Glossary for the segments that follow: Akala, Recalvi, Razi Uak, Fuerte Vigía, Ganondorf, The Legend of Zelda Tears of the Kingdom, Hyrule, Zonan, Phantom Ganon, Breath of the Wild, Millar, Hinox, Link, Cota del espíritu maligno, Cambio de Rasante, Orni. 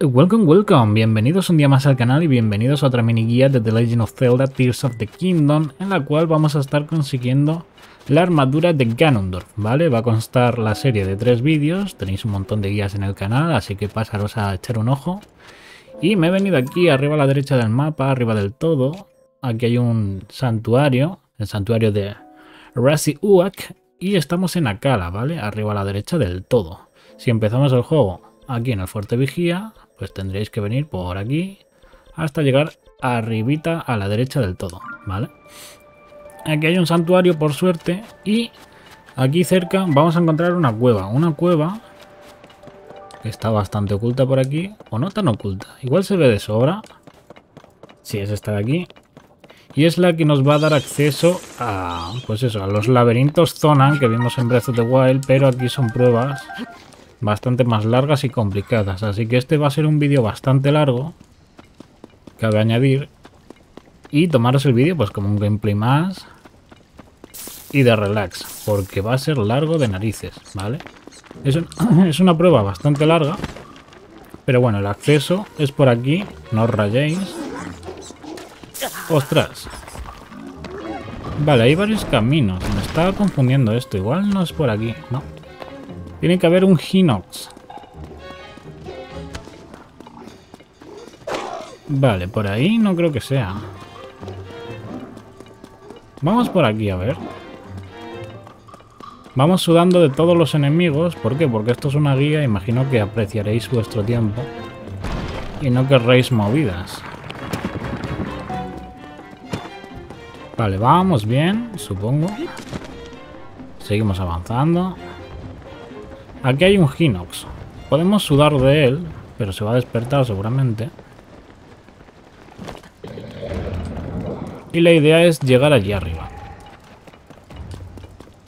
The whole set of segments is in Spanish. Welcome, welcome, bienvenidos un día más al canal y bienvenidos a otra mini guía de The Legend of Zelda Tears of the Kingdom, en la cual vamos a estar consiguiendo la armadura de Ganondorf, ¿vale? Va a constar la serie de 3 vídeos, tenéis un montón de guías en el canal, así que pasaros a echar un ojo. Y me he venido aquí arriba a la derecha del mapa, arriba del todo, aquí hay un santuario, el santuario de Razi Uak, y estamos en Akala, ¿vale? Arriba a la derecha del todo. Si empezamos el juego aquí en el Fuerte Vigía, pues tendréis que venir por aquí hasta llegar arribita a la derecha del todo, ¿vale? Aquí hay un santuario, por suerte, y aquí cerca vamos a encontrar una cueva que está bastante oculta por aquí, o no tan oculta, igual se ve de sobra. Sí, es esta de aquí, y es la que nos va a dar acceso a, pues eso, a los laberintos Zonan que vimos en Breath of the Wild, pero aquí son pruebas bastante más largas y complicadas, así que este va a ser un vídeo bastante largo, cabe añadir, y tomaros el vídeo pues como un gameplay más y de relax, porque va a ser largo de narices, ¿vale? Es una prueba bastante larga, pero bueno, el acceso es por aquí, no os rayéis. ¡Ostras! Vale, hay varios caminos, me estaba confundiendo esto, igual no es por aquí, ¿no? Tiene que haber un Hinox. Vale, por ahí no creo que sea. Vamos por aquí, a ver. Vamos sudando de todos los enemigos. ¿Por qué? Porque esto es una guía. Imagino que apreciaréis vuestro tiempo y no querréis movidas. Vale, vamos bien, supongo. Seguimos avanzando. Aquí hay un Hinox. Podemos sudar de él, pero se va a despertar seguramente. Y la idea es llegar allí arriba.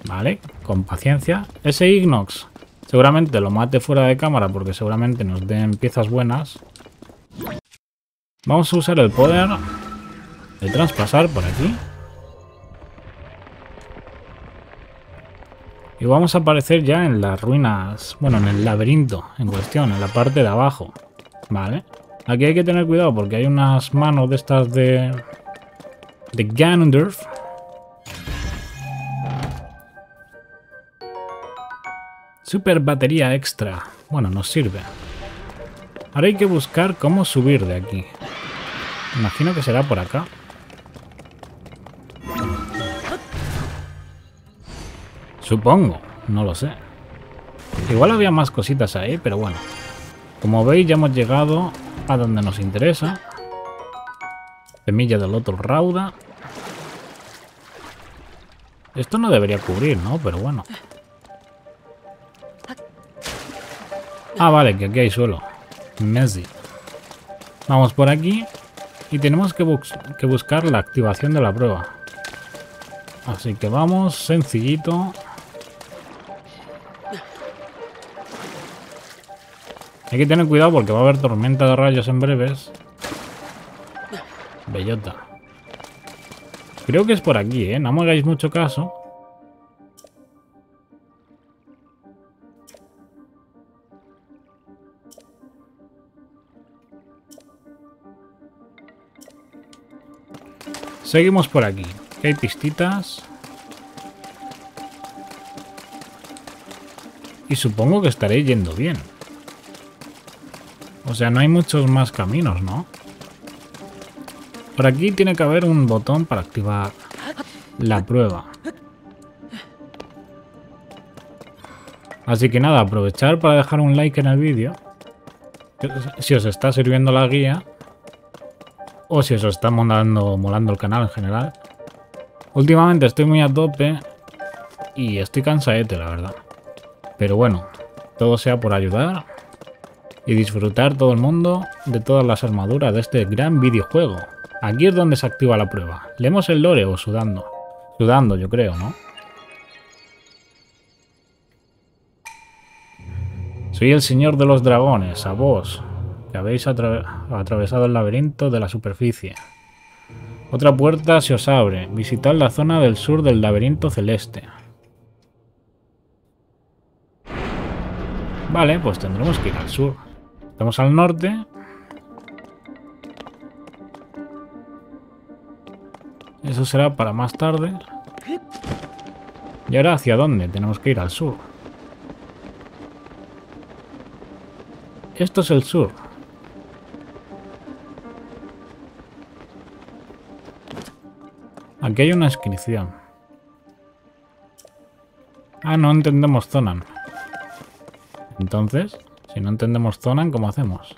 Vale, con paciencia. Ese Hinox seguramente lo mate fuera de cámara porque seguramente nos den piezas buenas. Vamos a usar el poder de traspasar por aquí. Y vamos a aparecer ya en las ruinas, bueno, en el laberinto en cuestión, en la parte de abajo, ¿vale? Aquí hay que tener cuidado porque hay unas manos de estas de Ganondorf. Super batería extra, bueno, nos sirve. Ahora hay que buscar cómo subir de aquí. Imagino que será por acá. Supongo, no lo sé. Igual había más cositas ahí, pero bueno. Como veis ya hemos llegado a donde nos interesa. Semilla del otro rauda. Esto no debería cubrir, ¿no? Pero bueno. Ah, vale, que aquí hay suelo. Messi. Vamos por aquí y tenemos que buscar la activación de la prueba. Así que vamos, sencillito. Hay que tener cuidado porque va a haber tormenta de rayos en breves. Bellota. Creo que es por aquí, ¿eh? No me hagáis mucho caso. Seguimos por aquí. Aquí hay pistitas. Y supongo que estaré yendo bien. O sea, no hay muchos más caminos, ¿no? Por aquí tiene que haber un botón para activar la prueba. Así que nada, aprovechar para dejar un like en el vídeo. Si os está sirviendo la guía. O si os está molando el canal en general. Últimamente estoy muy a tope. Y estoy cansadete, la verdad. Pero bueno, todo sea por ayudar. Y disfrutar todo el mundo de todas las armaduras de este gran videojuego. Aquí es donde se activa la prueba. ¿Leemos el lore o sudando? Sudando, yo creo, ¿no? Soy el señor de los dragones, a vos, que habéis atravesado el laberinto de la superficie. Otra puerta se os abre. Visitad la zona del sur del laberinto celeste. Vale, pues tendremos que ir al sur. Estamos al norte. Eso será para más tarde. ¿Y ahora hacia dónde? Tenemos que ir al sur. Esto es el sur. Aquí hay una inscripción. Ah, no entendemos Zonan. Entonces, si no entendemos Zonan, ¿cómo hacemos?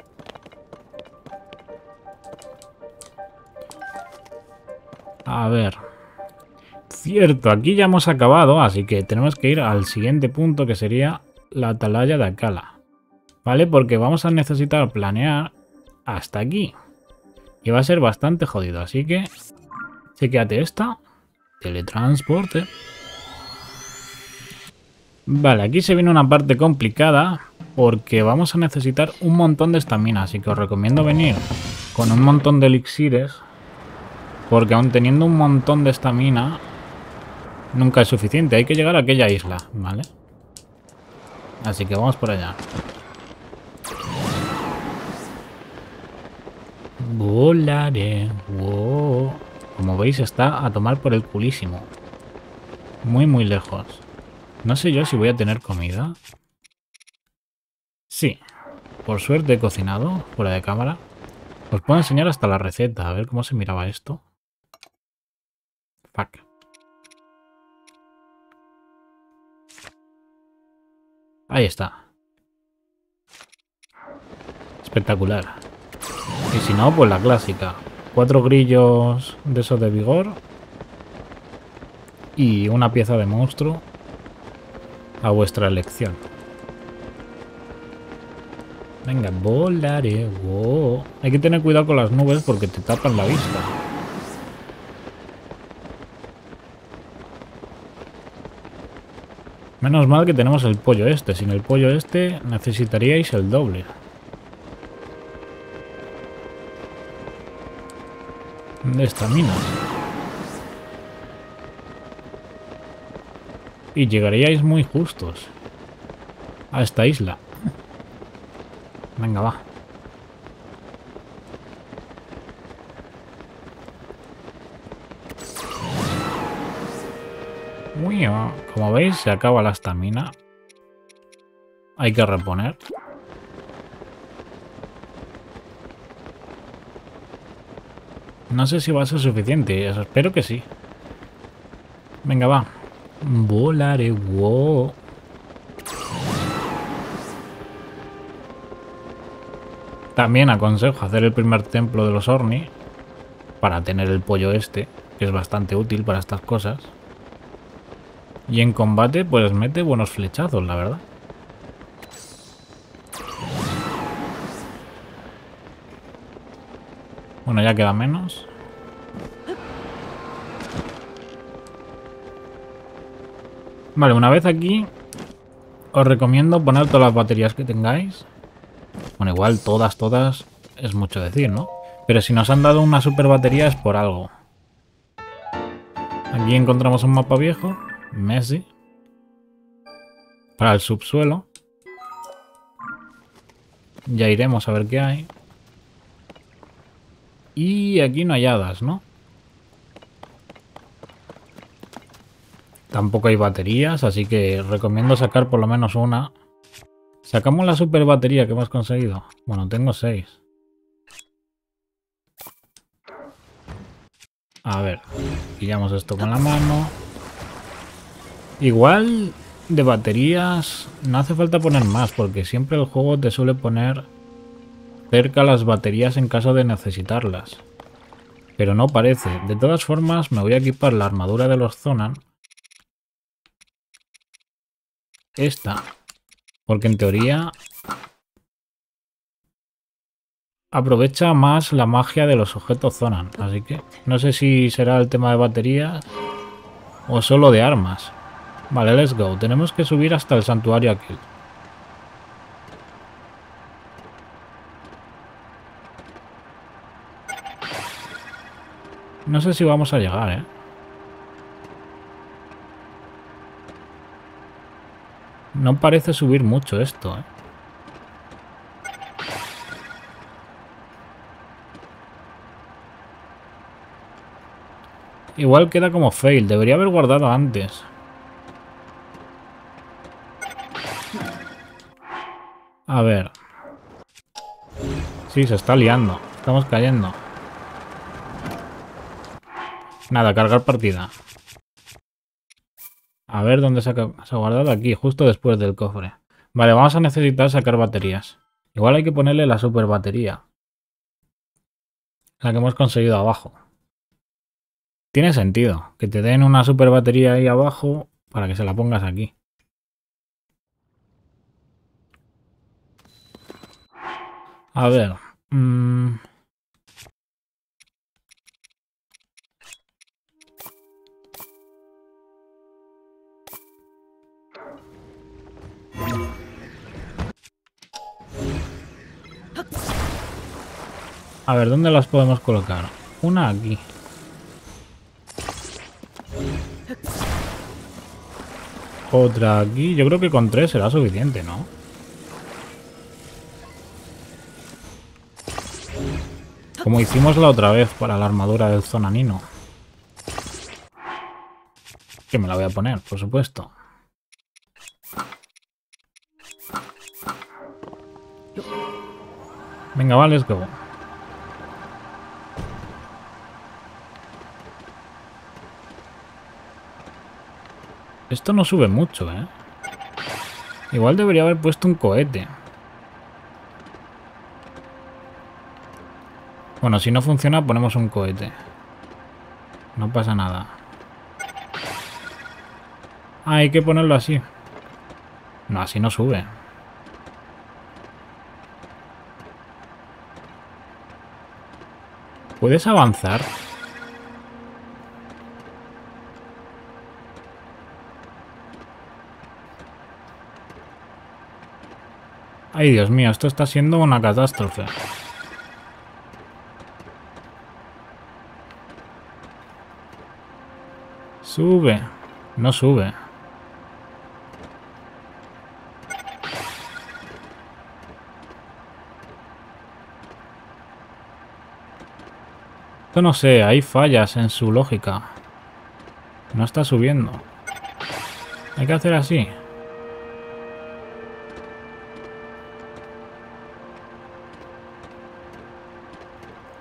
A ver. Cierto, aquí ya hemos acabado, así que tenemos que ir al siguiente punto, que sería la atalaya de Akala. ¿Vale? Porque vamos a necesitar planear hasta aquí. Y va a ser bastante jodido, así que... chequéate esta. Teletransporte. Vale, aquí se viene una parte complicada porque vamos a necesitar un montón de estamina, así que os recomiendo venir con un montón de elixires porque aun teniendo un montón de estamina nunca es suficiente. Hay que llegar a aquella isla, ¿vale? Así que vamos por allá. Volaré. Wow. Como veis, está a tomar por el culísimo. Muy, muy lejos. No sé yo si voy a tener comida. Sí. Por suerte he cocinado, fuera de cámara. Os puedo enseñar hasta la receta. A ver cómo se miraba esto. Fuck. Ahí está. Espectacular. Y si no, pues la clásica. 4 grillos de esos de vigor. Y una pieza de monstruo. A vuestra elección. Venga, volaré. Wow. Hay que tener cuidado con las nubes porque te tapan la vista. Menos mal que tenemos el pollo este. Sin el pollo este necesitaríais el doble. De estamina. Y llegaríais muy justos a esta isla. Venga, va. Uy, como veis, se acaba la estamina. Hay que reponer. No sé si va a ser suficiente, eso espero que sí. Venga, va. Volaré, wow. También aconsejo hacer el primer templo de los Orni para tener el pollo este, que es bastante útil para estas cosas. Y en combate, pues mete buenos flechazos, la verdad. Bueno, ya queda menos. Vale, una vez aquí, os recomiendo poner todas las baterías que tengáis. Bueno, igual todas, es mucho decir, ¿no? Pero si nos han dado una super batería es por algo. Aquí encontramos un mapa viejo, Messi, para el subsuelo. Ya iremos a ver qué hay. Y aquí no hay hadas, ¿no? Tampoco hay baterías, así que recomiendo sacar por lo menos una. Sacamos la super batería que hemos conseguido. Bueno, tengo 6. A ver, pillamos esto con la mano. Igual de baterías no hace falta poner más, porque siempre el juego te suele poner... cerca las baterías en caso de necesitarlas. Pero no parece. De todas formas, me voy a equipar la armadura de los Zonan. Esta. Porque en teoría... aprovecha más la magia de los objetos Zonan. Así que no sé si será el tema de baterías o solo de armas. Vale, let's go. Tenemos que subir hasta el santuario aquel. No sé si vamos a llegar, ¿eh? No parece subir mucho esto, ¿eh? igual queda como fail. Debería haber guardado antes. A ver. Sí, se está liando. Estamos cayendo. Nada, cargar partida. A ver dónde se ha guardado. Aquí, justo después del cofre. Vale, vamos a necesitar sacar baterías. Igual hay que ponerle la super batería. La que hemos conseguido abajo. Tiene sentido que te den una super batería ahí abajo para que se la pongas aquí. A ver. A ver, ¿dónde las podemos colocar? Una aquí. Otra aquí. Yo creo que con tres será suficiente, ¿no? Como hicimos la otra vez para la armadura del Zonanino. Que me la voy a poner, por supuesto. Venga, vale, let's go. Esto no sube mucho, ¿eh? Igual debería haber puesto un cohete. Bueno, si no funciona, ponemos un cohete. No pasa nada. Ah, hay que ponerlo así. No, así no sube. ¿Puedes avanzar? Ay, Dios mío, esto está siendo una catástrofe. Sube. No sube. Esto no sé, hay fallas en su lógica. No está subiendo. Hay que hacer así.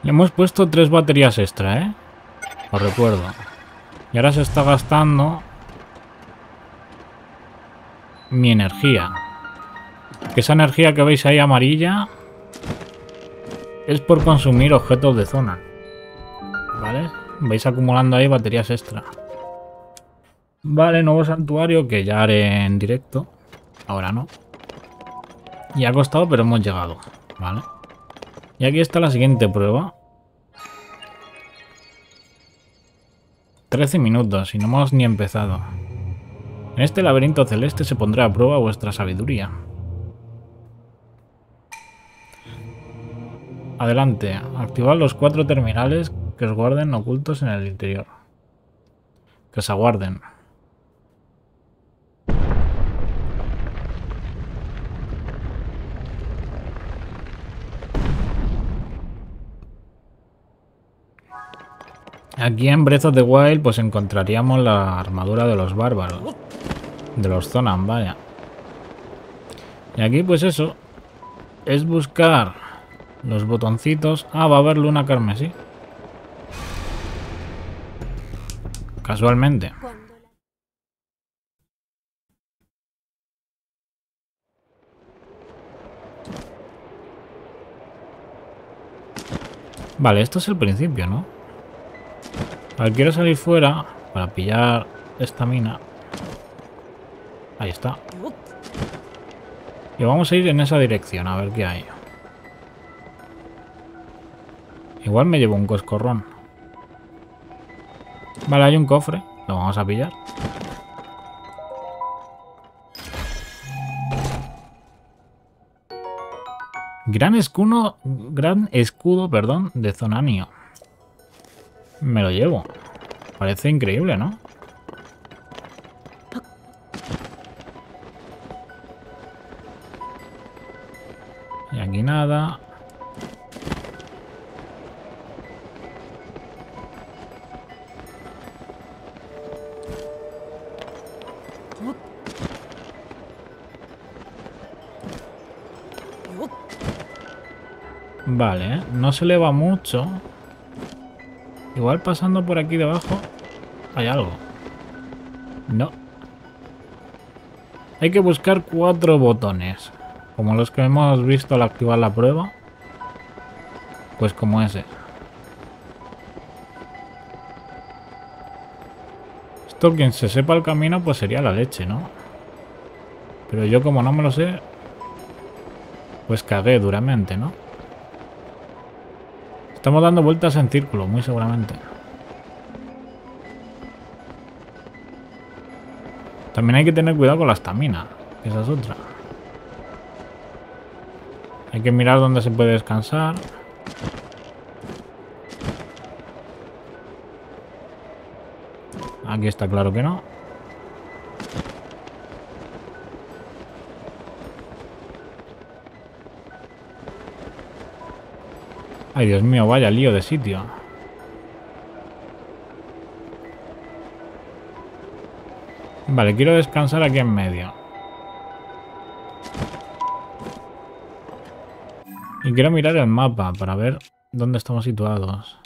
Le hemos puesto 3 baterías extra, ¿eh? Os recuerdo. Y ahora se está gastando mi energía. Que esa energía que veis ahí amarilla es por consumir objetos de zona. ¿Vale? Vais acumulando ahí baterías extra. Vale, nuevo santuario que ya haré en directo. Ahora no. Y ha costado, pero hemos llegado. ¿Vale? Y aquí está la siguiente prueba. 13 minutos y no hemos ni empezado. En este laberinto celeste se pondrá a prueba vuestra sabiduría. Adelante, activad los 4 terminales que os guarden ocultos en el interior. Que se aguarden. Aquí en Breath of the Wild pues encontraríamos la armadura de los bárbaros. De los Zonan, vaya. Y aquí pues eso. Es buscar los botoncitos. Ah, va a haber luna carmesí. Casualmente. Vale, esto es el principio, ¿no? Quiero salir fuera para pillar esta mina. Ahí está. Y vamos a ir en esa dirección a ver qué hay. Igual me llevo un coscorrón. Vale, hay un cofre. Lo vamos a pillar. Gran escudo, de Zonanio. Me lo llevo. Parece increíble, ¿no? Y aquí nada. Vale, ¿eh? No se eleva mucho. Igual pasando por aquí debajo hay algo. No. Hay que buscar 4 botones. Como los que hemos visto al activar la prueba. Pues como ese. Esto, quien se sepa el camino, pues sería la leche, ¿no? Pero yo como no me lo sé, pues cagué duramente, ¿no? Estamos dando vueltas en círculo, muy seguramente. También hay que tener cuidado con la estamina, que esa es otra. Hay que mirar dónde se puede descansar. Aquí está claro que no. Ay, Dios mío, vaya lío de sitio. Vale, quiero descansar aquí en medio. Y quiero mirar el mapa para ver dónde estamos situados.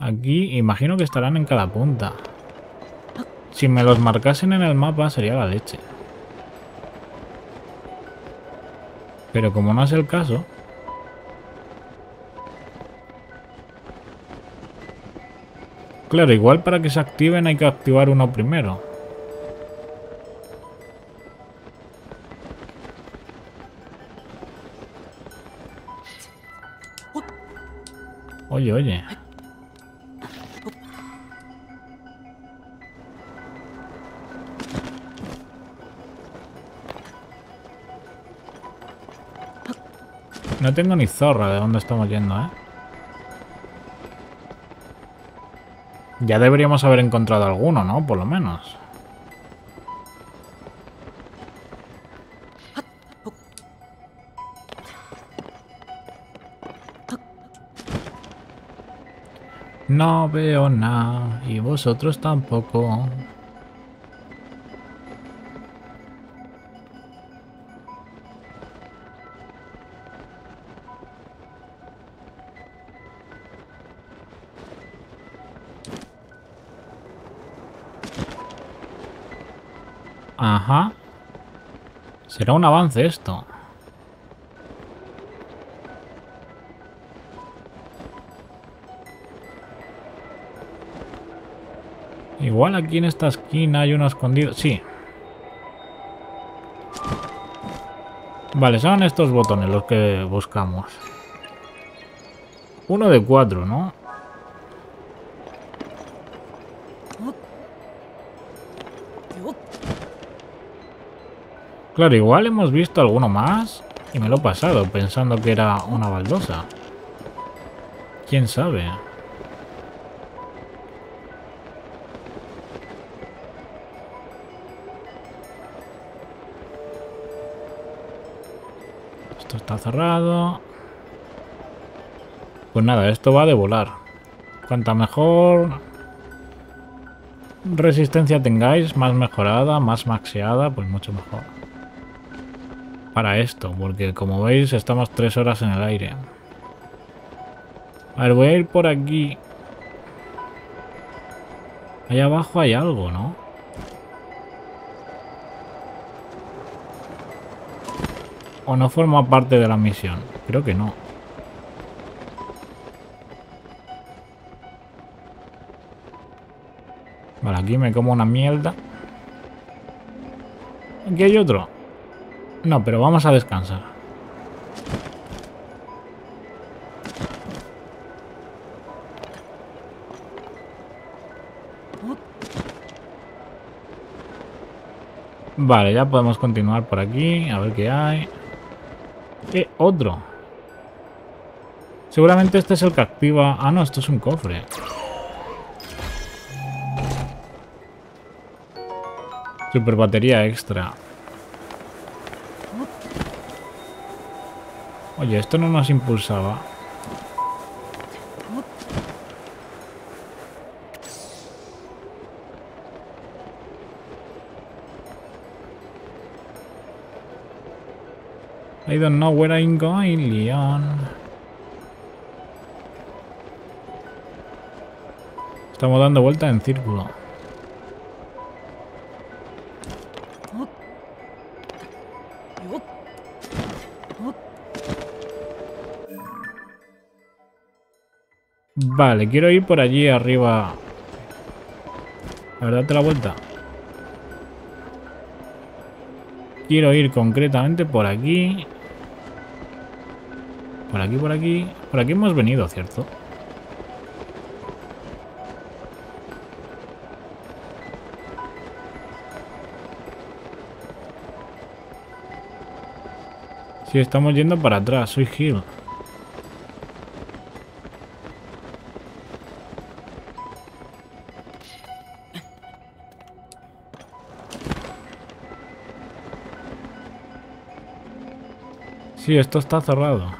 Aquí imagino que estarán en cada punta. Si me los marcasen en el mapa sería la leche. Pero como no es el caso... Claro, igual para que se activen hay que activar uno primero. Oye, oye. No tengo ni zorra de dónde estamos yendo, ¿eh? Ya deberíamos haber encontrado alguno, ¿no? Por lo menos. No veo nada. Y vosotros tampoco. Ajá. Será un avance esto. Igual aquí en esta esquina hay uno escondido. Sí. Vale, son estos botones los que buscamos. 1 de 4, ¿no? Claro, igual hemos visto alguno más y me lo he pasado pensando que era una baldosa. ¿Quién sabe? Esto está cerrado. Pues nada, esto va de volar. Cuanta mejor resistencia tengáis, más mejorada, más maxeada, pues mucho mejor. Para esto, porque como veis estamos 3 horas en el aire. A ver, voy a ir por aquí. Allá abajo hay algo, ¿no? ¿O no forma parte de la misión? Creo que no. Vale, aquí me como una mierda. Aquí hay otro. No, pero vamos a descansar. Vale, ya podemos continuar por aquí. A ver qué hay. Otro. Seguramente este es el que activa... Ah, no, esto es un cofre. Super batería extra. Oye, esto no nos impulsaba. I don't know where I'm going, Leon. Estamos dando vueltas en círculo. Vale, quiero ir por allí arriba. A ver, date la vuelta. Quiero ir concretamente por aquí. Por aquí, por aquí. Por aquí hemos venido, ¿cierto? Sí, estamos yendo para atrás. Soy Gil. Sí, esto está cerrado.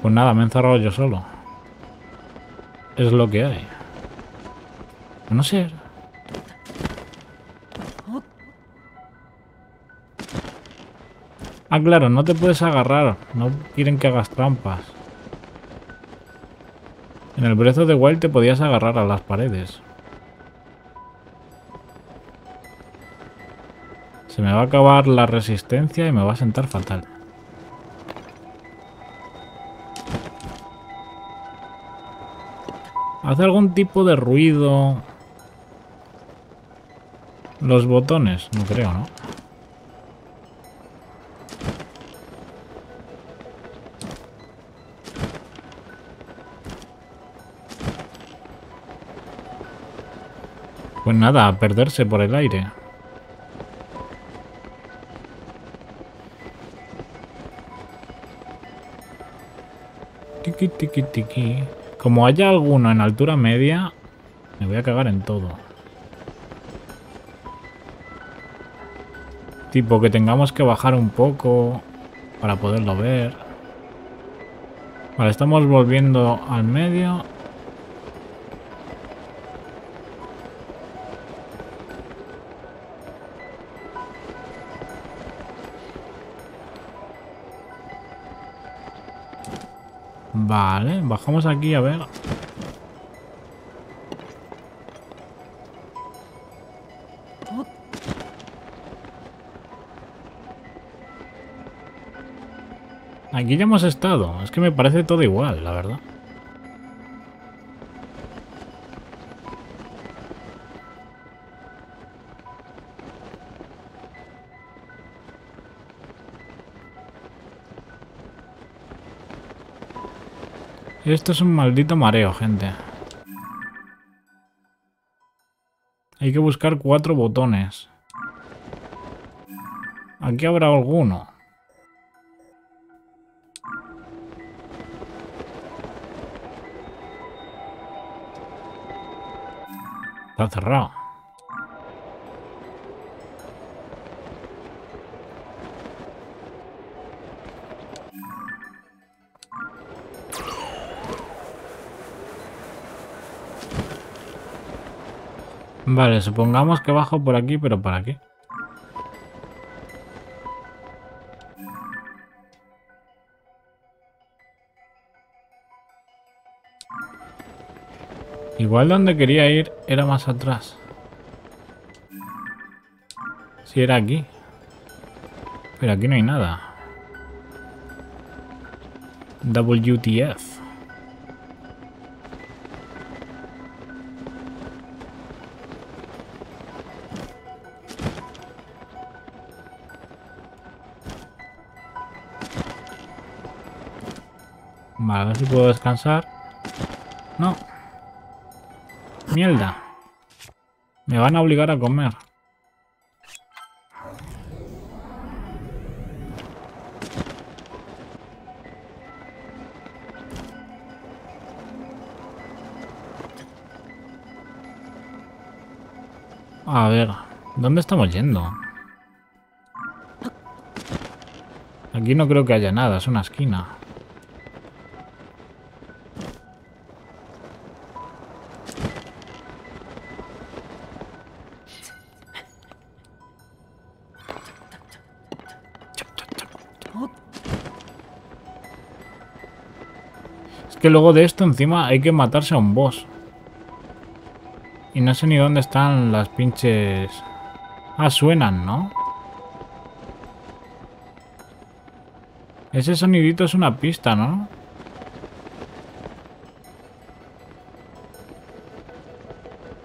Pues nada, me he encerrado yo solo. Es lo que hay. A no ser. Ah, claro, no te puedes agarrar. No quieren que hagas trampas. En el Breath of the Wild te podías agarrar a las paredes. Se me va a acabar la resistencia y me va a sentar fatal. Hace algún tipo de ruido. Los botones, no creo, ¿no? Pues nada, a perderse por el aire. Tiki, tiki, tiki. Como haya alguno en altura media, me voy a cagar en todo. Tipo que tengamos que bajar un poco para poderlo ver. Vale, estamos volviendo al medio. Vale, bajamos aquí, a ver. Aquí ya hemos estado. Es que me parece todo igual, la verdad. Esto es un maldito mareo, gente. Hay que buscar 4 botones. Aquí habrá alguno. Está cerrado. Vale, supongamos que bajo por aquí, pero ¿para qué? Igual donde quería ir era más atrás. Sí, era aquí. Pero aquí no hay nada. WTF. Vale, a ver si puedo descansar. No. Mierda. Me van a obligar a comer. A ver, ¿dónde estamos yendo? Aquí no creo que haya nada, es una esquina. Es que luego de esto encima hay que matarse a un boss. Y no sé ni dónde están las pinches... Ah, suenan, ¿no? Ese sonidito es una pista, ¿no?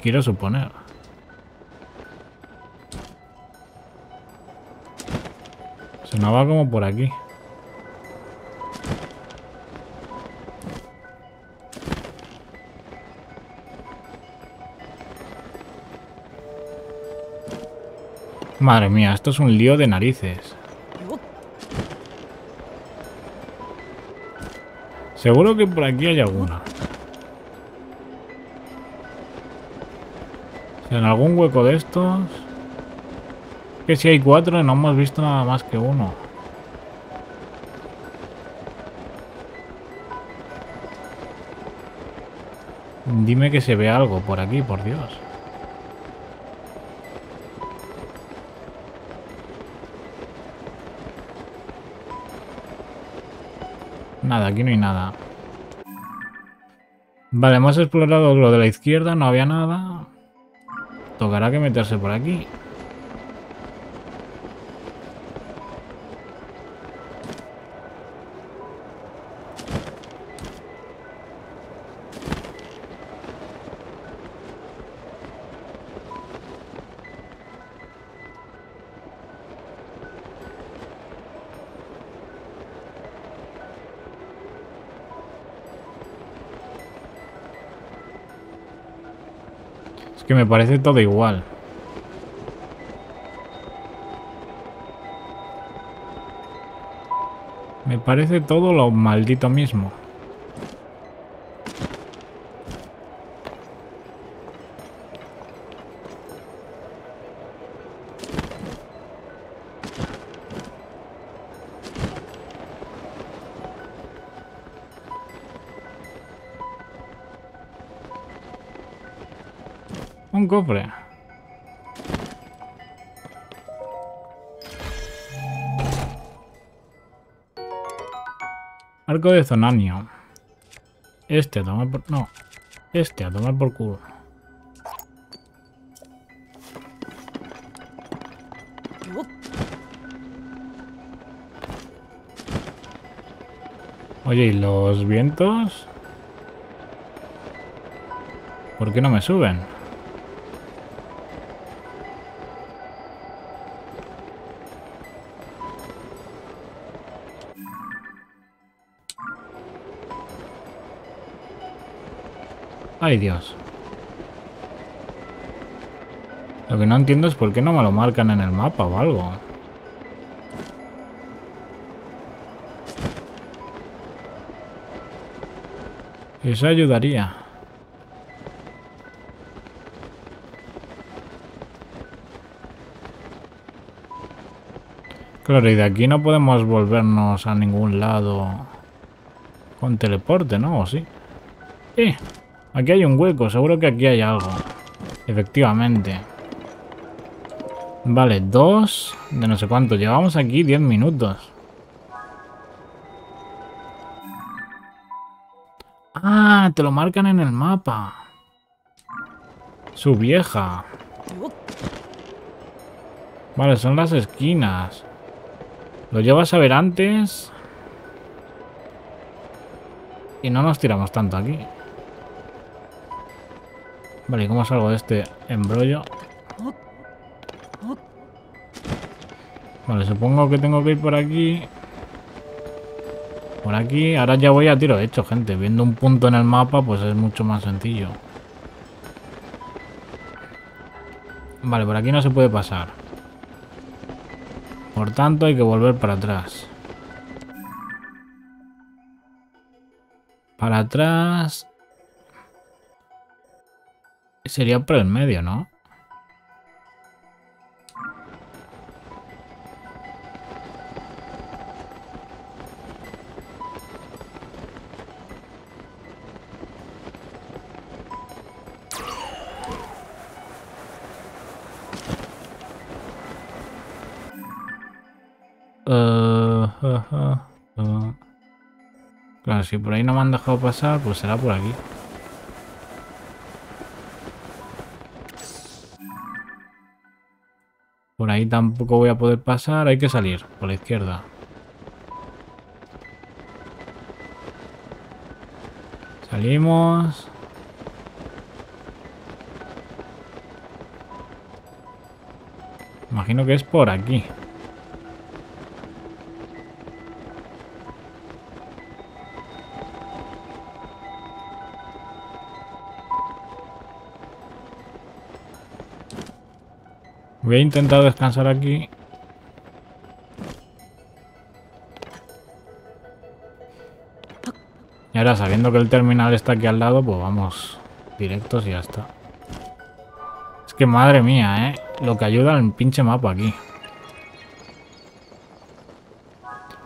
Quiero suponer. Sonaba como por aquí. Madre mía, esto es un lío de narices. Seguro que por aquí hay alguna. En algún hueco de estos... Que si hay cuatro, no hemos visto nada más que uno. Dime que se ve algo por aquí, por Dios. Nada, aquí no hay nada. Vale, hemos explorado lo de la izquierda, no había nada. Tocará que meterse por aquí. Que me parece todo igual. Me parece todo lo maldito mismo. Un cofre. Arco de Zonanio. Este a tomar por... No. Este a tomar por culo. Oye, ¿y los vientos? ¿Por qué no me suben? ¡Ay, Dios! Lo que no entiendo es por qué no me lo marcan en el mapa o algo. Eso ayudaría. Claro, y de aquí no podemos volvernos a ningún lado con teleporte, ¿no? ¿O sí? ¡Eh! Aquí hay un hueco, seguro que aquí hay algo. Efectivamente. Vale, dos de no sé cuánto. Llevamos aquí 10 minutos. Ah, te lo marcan en el mapa. Su vieja. Vale, son las esquinas. Lo llevas a ver antes. Y no nos tiramos tanto aquí. Vale, ¿cómo salgo de este embrollo? Vale, supongo que tengo que ir por aquí. Por aquí. Ahora ya voy a tiro hecho, gente. Viendo un punto en el mapa, pues es mucho más sencillo. Vale, por aquí no se puede pasar. Por tanto, hay que volver para atrás. Para atrás... Sería por el medio, ¿no? Claro, si por ahí no me han dejado pasar, pues será por aquí. Por ahí tampoco voy a poder pasar, hay que salir por la izquierda. Salimos. Imagino que es por aquí. Voy a intentar descansar aquí. Y ahora, sabiendo que el terminal está aquí al lado, pues vamos directos y ya está. Es que madre mía, lo que ayuda al pinche mapa aquí.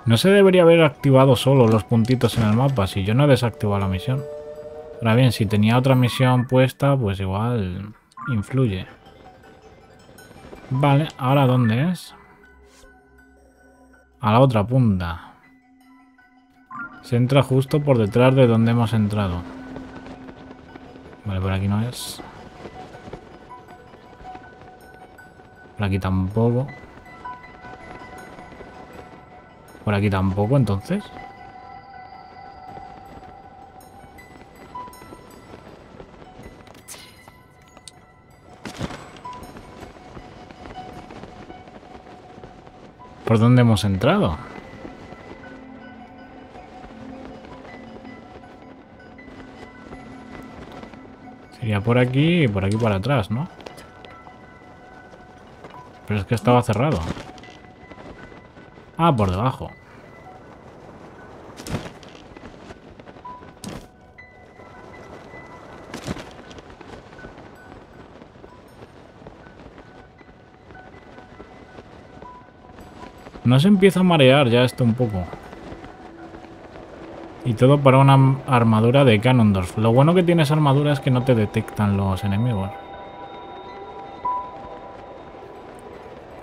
No se debería haber activado solo los puntitos en el mapa, si yo no he desactivado la misión. Ahora bien, si tenía otra misión puesta, pues igual influye. Vale, ¿ahora dónde es? A la otra punta. Se entra justo por detrás de donde hemos entrado. Vale, por aquí no es. Por aquí tampoco. Por aquí tampoco, entonces. ¿Por dónde hemos entrado? Sería por aquí y por aquí para atrás, ¿no? Pero es que estaba cerrado. Ah, por debajo. No se empieza a marear ya esto un poco. Y todo para una armadura de Ganondorf. Lo bueno que tiene esa armadura es que no te detectan los enemigos.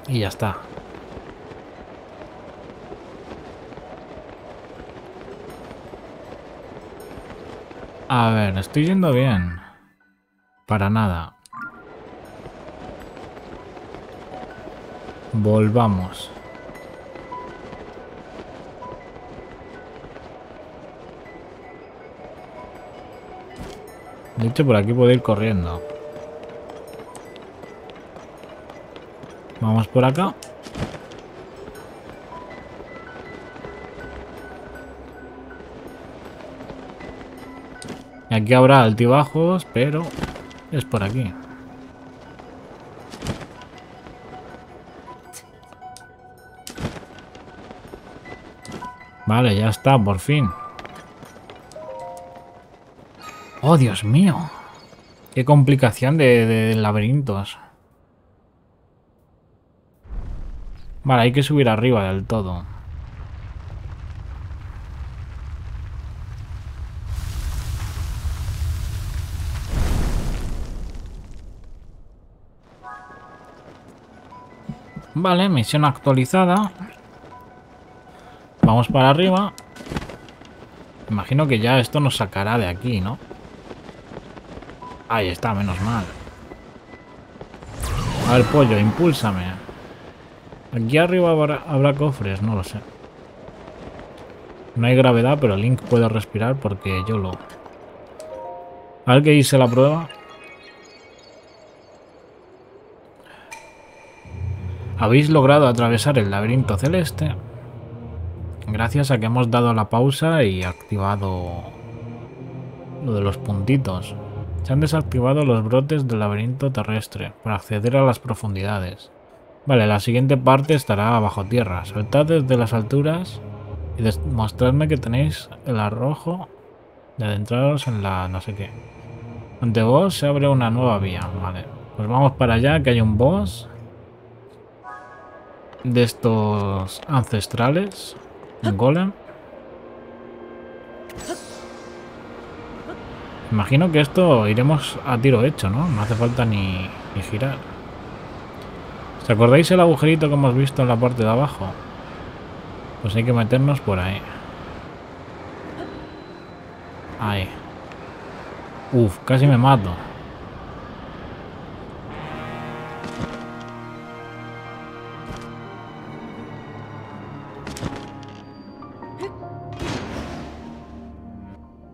Y ya está. A ver, estoy yendo bien. Para nada. Volvamos. De hecho, por aquí puedo ir corriendo. Vamos por acá. Y aquí habrá altibajos, pero es por aquí. Vale, ya está, por fin. ¡Oh, Dios mío! ¡Qué complicación de laberintos! Vale, hay que subir arriba del todo. Vale, misión actualizada. Vamos para arriba. Imagino que ya esto nos sacará de aquí, ¿no? Ahí está, menos mal. A ver, pollo, impúlsame. Aquí arriba habrá cofres, no lo sé. No hay gravedad, pero Link puede respirar porque yo lo... A ver que hice la prueba. Habéis logrado atravesar el laberinto celeste gracias a que hemos dado la pausa y activado lo de los puntitos. Se han desactivado los brotes del laberinto terrestre para acceder a las profundidades. Vale, la siguiente parte estará bajo tierra. Saltad desde las alturas y mostradme que tenéis el arrojo de adentraros en la no sé qué. Ante vos se abre una nueva vía. Vale, pues vamos para allá, que hay un boss de estos ancestrales, un golem. Imagino que esto iremos a tiro hecho, ¿no? No hace falta ni girar. ¿Os acordáis el agujerito que hemos visto en la parte de abajo? Pues hay que meternos por ahí. Ahí. Uf, casi me mato.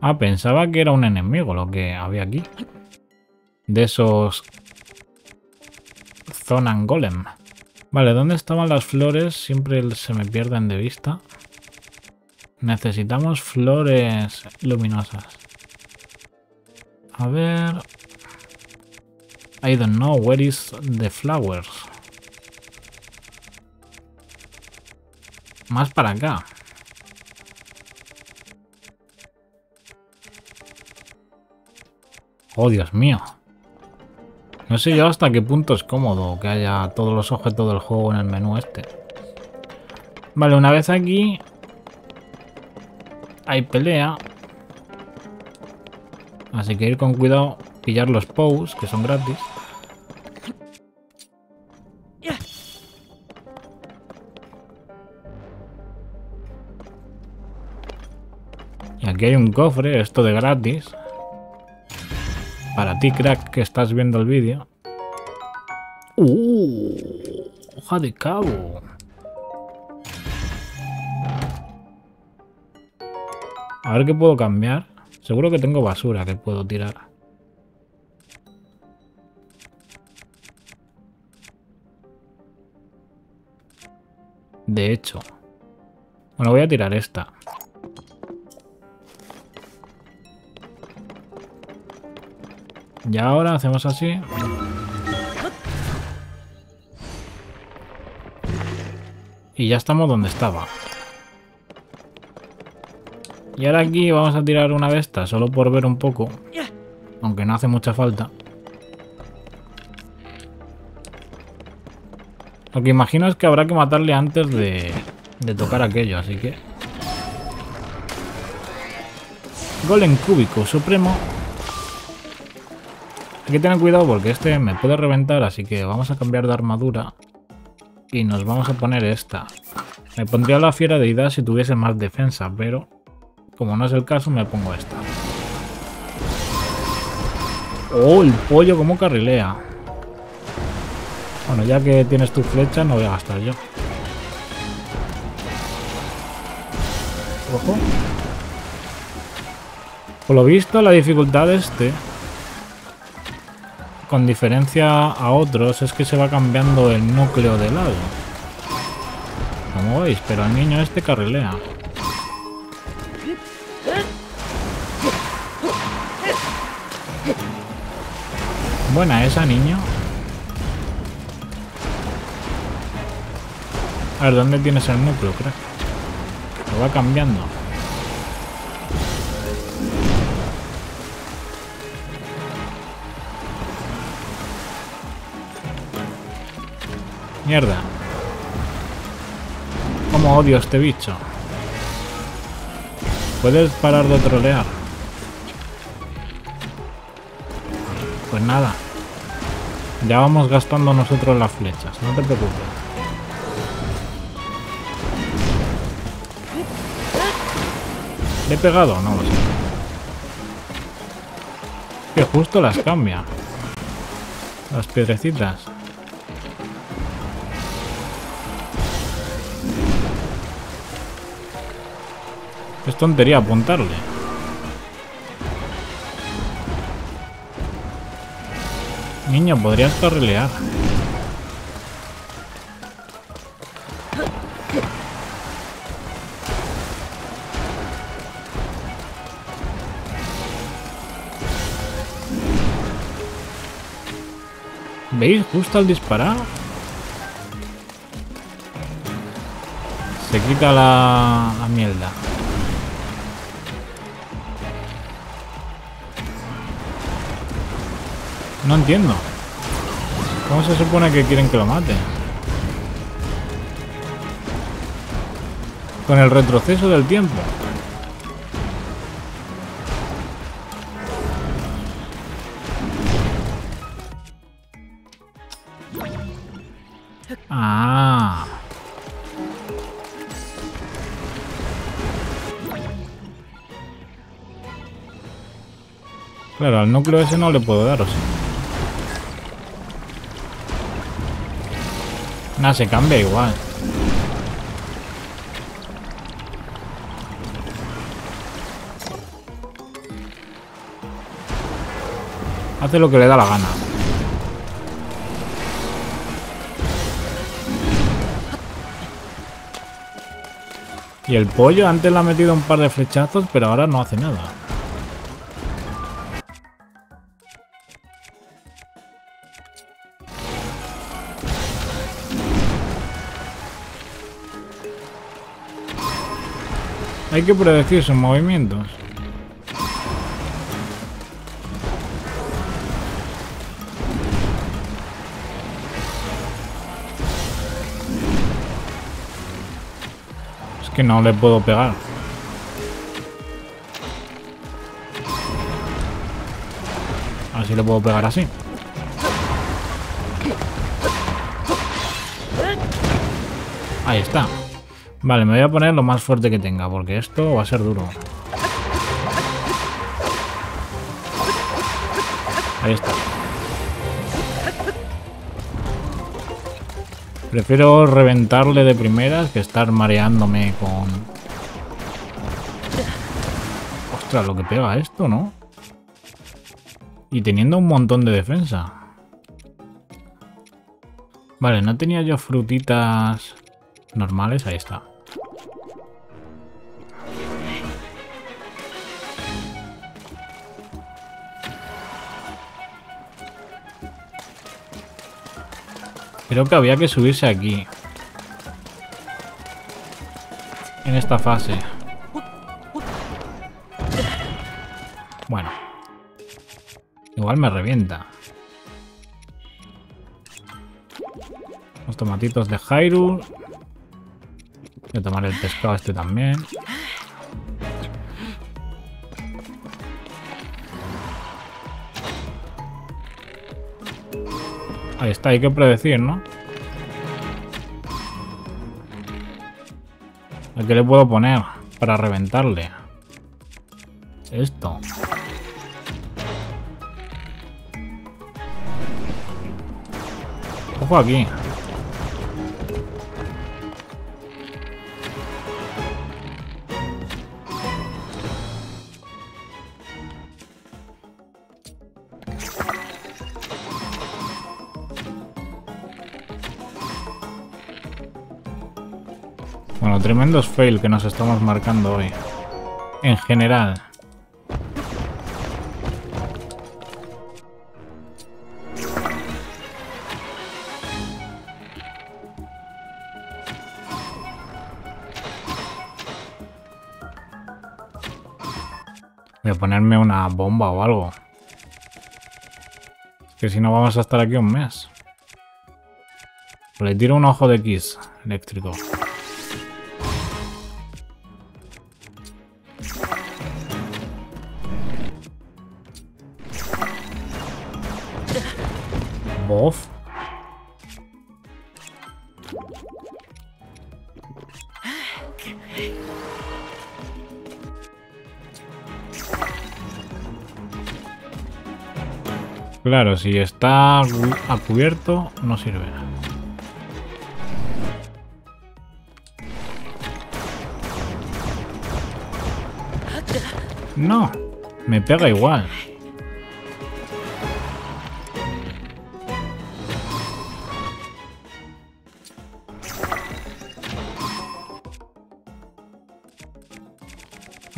Ah, pensaba que era un enemigo lo que había aquí. De esos... Zonan Golem. Vale, ¿dónde estaban las flores? Siempre se me pierden de vista. Necesitamos flores luminosas. A ver... I don't know, where is the flowers? Más para acá. Oh, Dios mío. No sé yo hasta qué punto es cómodo que haya todos los objetos del juego en el menú este. Vale, una vez aquí... hay pelea. Así que ir con cuidado, pillar los pows, que son gratis. Y aquí hay un cofre, esto de gratis. Para ti, crack, que estás viendo el vídeo. ¡Hoja de cabo! A ver qué puedo cambiar. Seguro que tengo basura que puedo tirar. De hecho. Bueno, voy a tirar esta. Y ahora hacemos así. Y ya estamos donde estaba. Y ahora aquí vamos a tirar una de estas, solo por ver un poco. Aunque no hace mucha falta. Lo que imagino es que habrá que matarle antes de tocar aquello, así que... Golem cúbico supremo. Hay que tener cuidado porque este me puede reventar, así que vamos a cambiar de armadura y nos vamos a poner esta. Me pondría la fiera de Ida si tuviese más defensa, pero como no es el caso me pongo esta. ¡Oh, el pollo como carrilea! Bueno, ya que tienes tu flecha no voy a gastar yo. Ojo. Por lo visto la dificultad de este... con diferencia a otros es que se va cambiando el núcleo del lado, como veis, pero el niño este carrilea. Buena esa, niño. A ver, ¿dónde tienes el núcleo, crack? Lo va cambiando. Mierda. Cómo odio a este bicho. ¿Puedes parar de trolear? Pues nada. Ya vamos gastando nosotros las flechas, no te preocupes. ¿Le he pegado o no? Lo sé. Que justo las cambia. Las piedrecitas. Es tontería apuntarle. Niño, podrías carrilear. ¿Veis? Justo al disparar. Se quita la mierda. No entiendo. ¿Cómo se supone que quieren que lo mate? Con el retroceso del tiempo. Ah. Claro, al núcleo ese no le puedo dar, o sea. Nada, se cambia igual. Hace lo que le da la gana. Y el pollo antes le ha metido un par de flechazos, pero ahora no hace nada. Hay que predecir sus movimientos. Que no le puedo pegar. A ver si le puedo pegar así. Ahí está. Vale, me voy a poner lo más fuerte que tenga, porque esto va a ser duro. Ahí está. Prefiero reventarle de primeras que estar mareándome con... Ostras, lo que pega esto, ¿no? Y teniendo un montón de defensa. Vale, no tenía yo frutitas normales, ahí está. Creo que había que subirse aquí. En esta fase. Bueno. Igual me revienta. Los tomatitos de Hyrule. Voy a tomar el pescado este también. Ahí está, hay que predecir, ¿no? ¿A qué le puedo poner para reventarle? Esto. Ojo aquí. Bueno, tremendos fail que nos estamos marcando hoy. En general. Voy a ponerme una bomba o algo. Es que si no vamos a estar aquí un mes. Le tiro un ojo de X eléctrico. Off. Claro, si está a cubierto no sirve. No, me pega igual.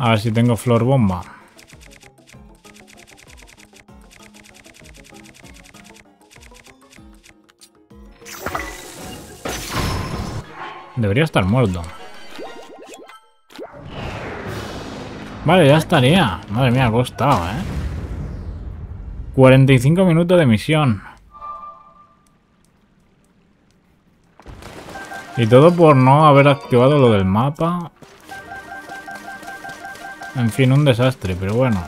A ver si tengo flor bomba. Debería estar muerto. Vale, ya estaría. Madre mía, ha costado, ¿eh? 45 minutos de misión. Y todo por no haber activado lo del mapa. En fin, un desastre, pero bueno.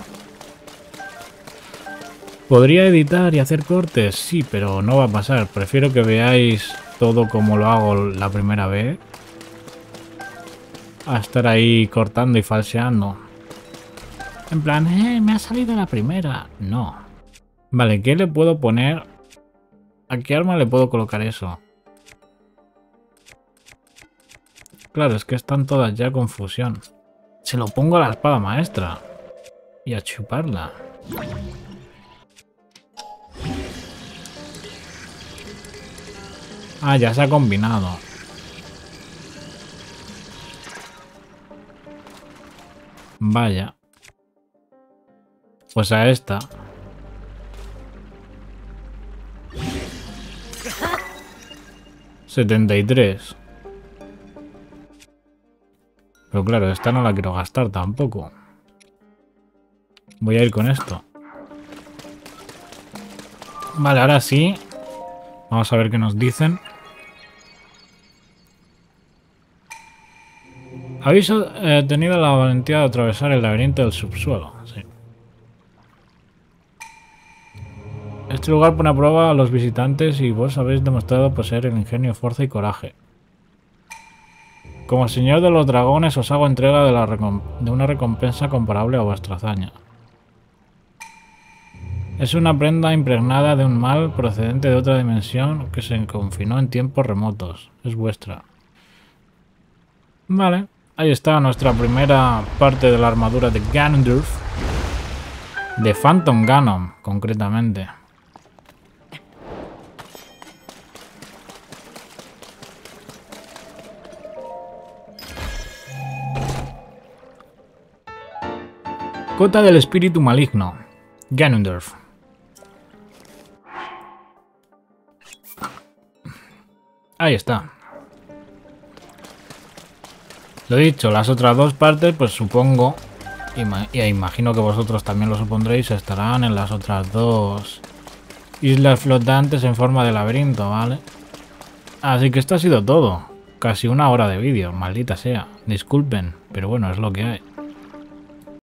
¿Podría editar y hacer cortes? Sí, pero no va a pasar. Prefiero que veáis todo como lo hago la primera vez. A estar ahí cortando y falseando. En plan, me ha salido la primera. No. Vale, ¿qué le puedo poner? ¿A qué arma le puedo colocar eso? Claro, es que están todas ya con fusión. Se lo pongo a la espada maestra. Y a chuparla. Ah, ya se ha combinado. Vaya. Pues a esta. ¡73! Pero claro, esta no la quiero gastar tampoco. Voy a ir con esto. Vale, ahora sí. Vamos a ver qué nos dicen. Habéis tenido la valentía de atravesar el laberinto del subsuelo. Sí. Este lugar pone a prueba a los visitantes y vos habéis demostrado poseer el ingenio, fuerza y coraje. Como señor de los dragones os hago entrega de una recompensa comparable a vuestra hazaña. Es una prenda impregnada de un mal procedente de otra dimensión que se confinó en tiempos remotos. Es vuestra. Vale, ahí está nuestra primera parte de la armadura de Ganondorf. De Phantom Ganon, concretamente. Cota del espíritu maligno, Ganondorf. Ahí está. Lo dicho, las otras dos partes, pues supongo, y imagino que vosotros también lo supondréis, estarán en las otras dos islas flotantes en forma de laberinto, ¿vale? Así que esto ha sido todo. Casi una hora de vídeo, maldita sea. Disculpen, pero bueno, es lo que hay.